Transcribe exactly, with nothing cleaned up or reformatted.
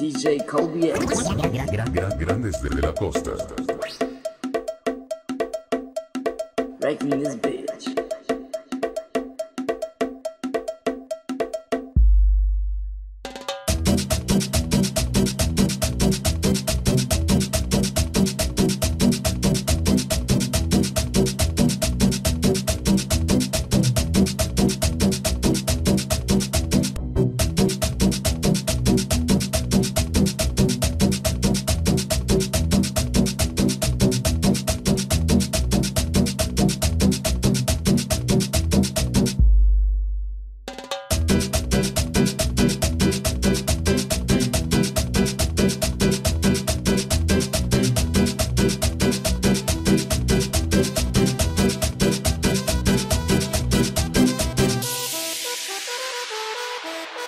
D J Kobe. Grandes de la Costa. Break me this bitch.